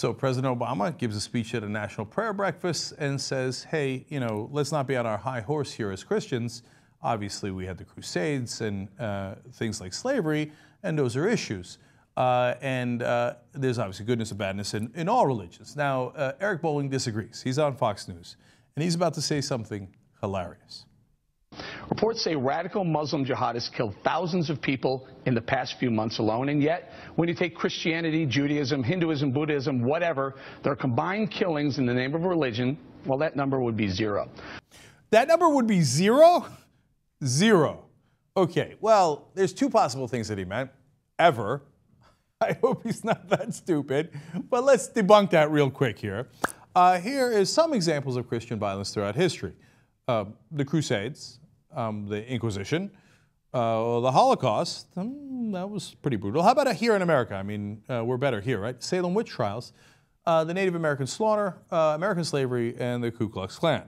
So President Obama gives a speech at a national prayer breakfast and says, hey, you know, let's not be on our high horse here as Christians. Obviously, we had the Crusades and things like slavery, and those are issues. There's obviously goodness and badness in all religions. Now, Eric Bolling disagrees. He's on Fox News, and he's about to say something hilarious. Reports say radical Muslim jihadists killed thousands of people in the past few months alone, and yet when you take Christianity, Judaism, Hinduism, Buddhism, whatever, their combined killings in the name of religion, well, that number would be zero. That number would be zero? Zero. Okay, well, there's two possible things that he meant, ever. I hope he's not that stupid, but let's debunk that real quick here. Here is some examples of Christian violence throughout history. The Crusades, the Inquisition, the Holocaust, that was pretty brutal. How about here in America? I mean, we're better here, right? Salem witch trials, the Native American slaughter, American slavery, and the Ku Klux Klan.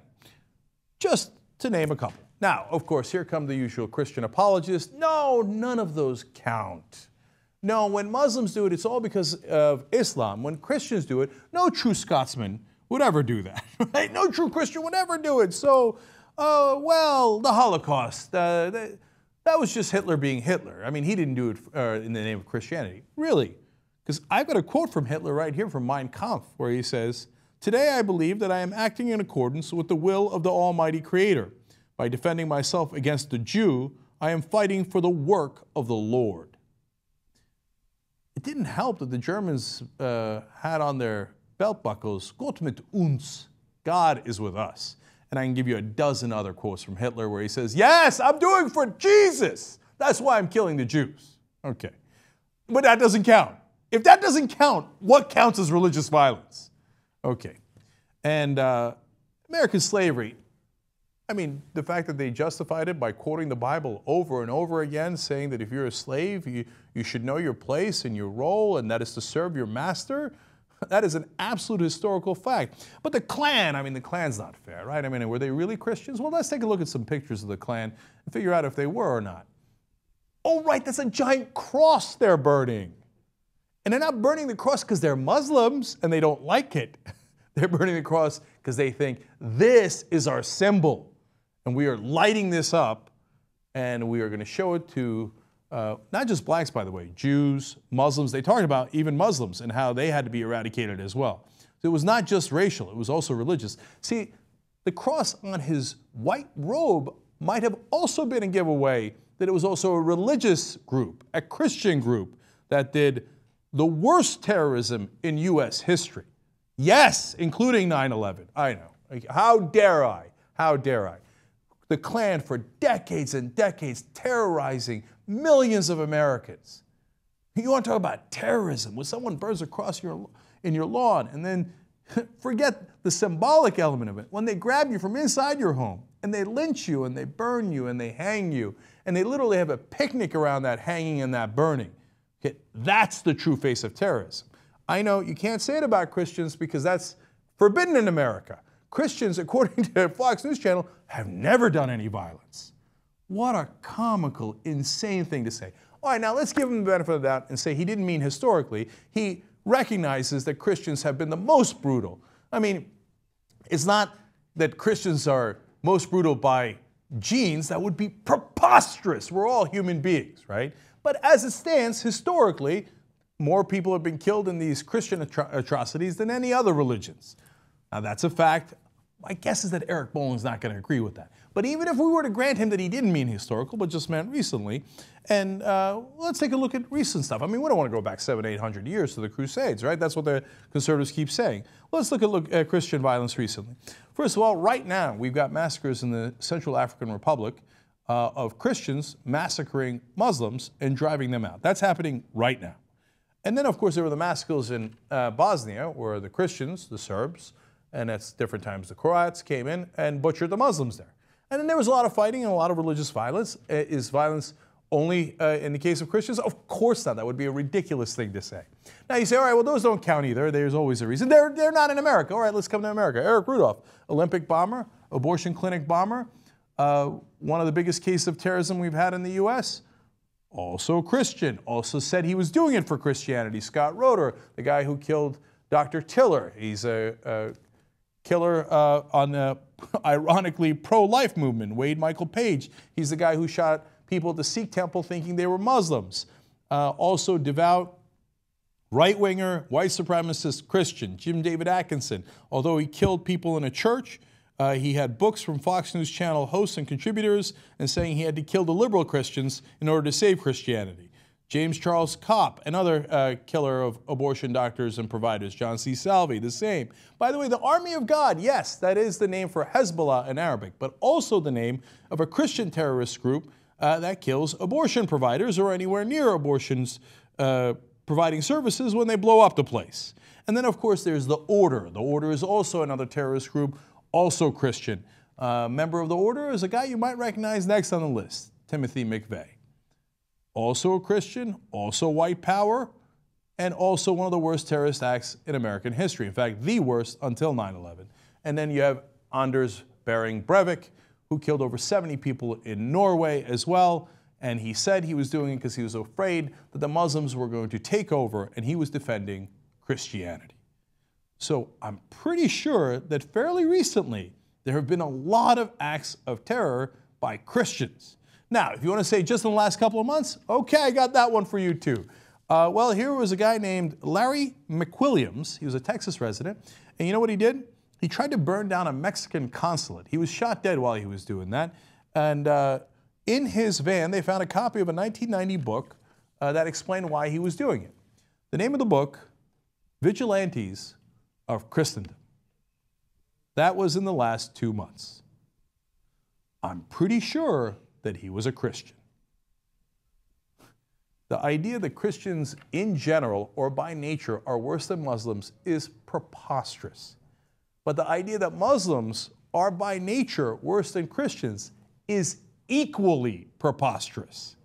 Just to name a couple. Now, of course, here come the usual Christian apologists. No, none of those count. No, when Muslims do it, it's all because of Islam. When Christians do it, no true Scotsman would ever do that, right? No true Christian would ever do it. So, well, the Holocaust, that was just Hitler being Hitler. I mean, he didn't do it in the name of Christianity, really. Because I've got a quote from Hitler right here from Mein Kampf, where he says, "Today I believe that I am acting in accordance with the will of the Almighty Creator. By defending myself against the Jew, I am fighting for the work of the Lord." It didn't help that the Germans had on their belt buckles, "Gott mit uns," God is with us. And I can give you a dozen other quotes from Hitler where he says, yes, I'm doing for Jesus. That's why I'm killing the Jews. Okay, but that doesn't count. If that doesn't count, what counts as religious violence? Okay, and American slavery. I mean, the fact that they justified it by quoting the Bible over and over again, saying that if you're a slave, you should know your place and your role, and that is to serve your master, that is an absolute historical fact. But the Klan, I mean, the Klan's not fair, right? I mean, were they really Christians? Well, let's take a look at some pictures of the Klan and figure out if they were or not. Oh, right, that's a giant cross they're burning. And they're not burning the cross because they're Muslims and they don't like it. They're burning the cross because they think this is our symbol. And we are lighting this up, and we are going to show it to not just blacks, by the way, Jews, Muslims. They talked about even Muslims and how they had to be eradicated as well. So it was not just racial. It was also religious. See, the cross on his white robe might have also been a giveaway that it was also a religious group, a Christian group that did the worst terrorism in U.S. history. Yes, including 9/11. I know. How dare I? How dare I? The Klan for decades and decades terrorizing millions of Americans. You want to talk about terrorism, when someone burns a cross in your lawn and then forget the symbolic element of it. When they grab you from inside your home and they lynch you and they burn you and they hang you and they literally have a picnic around that hanging and that burning. Okay, that's the true face of terrorism. I know you can't say it about Christians because that's forbidden in America. Christians, according to Fox News Channel, have never done any violence. What a comical, insane thing to say. All right, now let's give him the benefit of the doubt and say he didn't mean historically. He recognizes that Christians have been the most brutal. I mean, it's not that Christians are most brutal by genes. That would be preposterous. We're all human beings, right? But as it stands, historically, more people have been killed in these Christian atrocities than any other religions. Now, that's a fact. My guess is that Eric Bolling's not going to agree with that. But even if we were to grant him that he didn't mean historical, but just meant recently, and let's take a look at recent stuff. I mean, we don't want to go back 700 to 800 years to the Crusades, right? That's what the conservatives keep saying. Well, let's look at Christian violence recently. First of all, right now, we've got massacres in the Central African Republic of Christians massacring Muslims and driving them out. That's happening right now. And then, of course, there were the massacres in Bosnia, where the Christians, the Serbs, and at different times the Croats came in and butchered the Muslims there. And then there was a lot of fighting and a lot of religious violence. Is violence only in the case of Christians? Of course not. That would be a ridiculous thing to say. Now you say, all right, well, those don't count either. There's always a reason. They're not in America. All right, let's come to America. Eric Rudolph, Olympic bomber, abortion clinic bomber, one of the biggest cases of terrorism we've had in the U.S., also Christian, also said he was doing it for Christianity. Scott Roeder, the guy who killed Dr. Tiller, he's a killer on the, ironically, pro-life movement. Wade Michael Page, he's the guy who shot people at the Sikh temple thinking they were Muslims. Also devout, right-winger, white supremacist Christian, Jim David Atkinson. Although he killed people in a church, he had books from Fox News Channel hosts and contributors and saying he had to kill the liberal Christians in order to save Christianity. James Charles Kopp, another killer of abortion doctors and providers. John C. Salvi, the same. By the way, the Army of God, yes, that is the name for Hezbollah in Arabic, but also the name of a Christian terrorist group that kills abortion providers or anywhere near abortions providing services when they blow up the place. And then, of course, there's the Order. The Order is also another terrorist group, also Christian. Member of the Order is a guy you might recognize next on the list, Timothy McVeigh. Also a Christian, also white power, and also one of the worst terrorist acts in American history. In fact, the worst until 9/11. And then you have Anders Behring Breivik, who killed over 70 people in Norway as well. And he said he was doing it because he was afraid that the Muslims were going to take over, and he was defending Christianity. So I'm pretty sure that fairly recently there have been a lot of acts of terror by Christians. Now, if you want to say just in the last couple of months, okay, I got that one for you too. Well, here was a guy named Larry McQuilliams. He was a Texas resident. And you know what he did? He tried to burn down a Mexican consulate. He was shot dead while he was doing that. And in his van, they found a copy of a 1990 book that explained why he was doing it. The name of the book, Vigilantes of Christendom. That was in the last 2 months. I'm pretty sure that he was a Christian. The idea that Christians in general or by nature are worse than Muslims is preposterous. But the idea that Muslims are by nature worse than Christians is equally preposterous.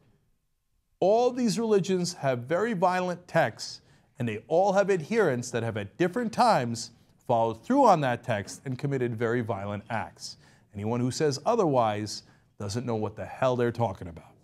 All these religions have very violent texts, and they all have adherents that have at different times followed through on that text and committed very violent acts. Anyone who says otherwise doesn't know what the hell they're talking about.